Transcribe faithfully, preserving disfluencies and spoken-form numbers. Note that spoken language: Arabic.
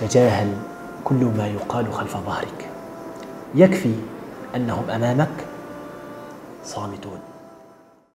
تجاهل كل ما يقال خلف ظهرك، يكفي أنهم أمامك صامتون.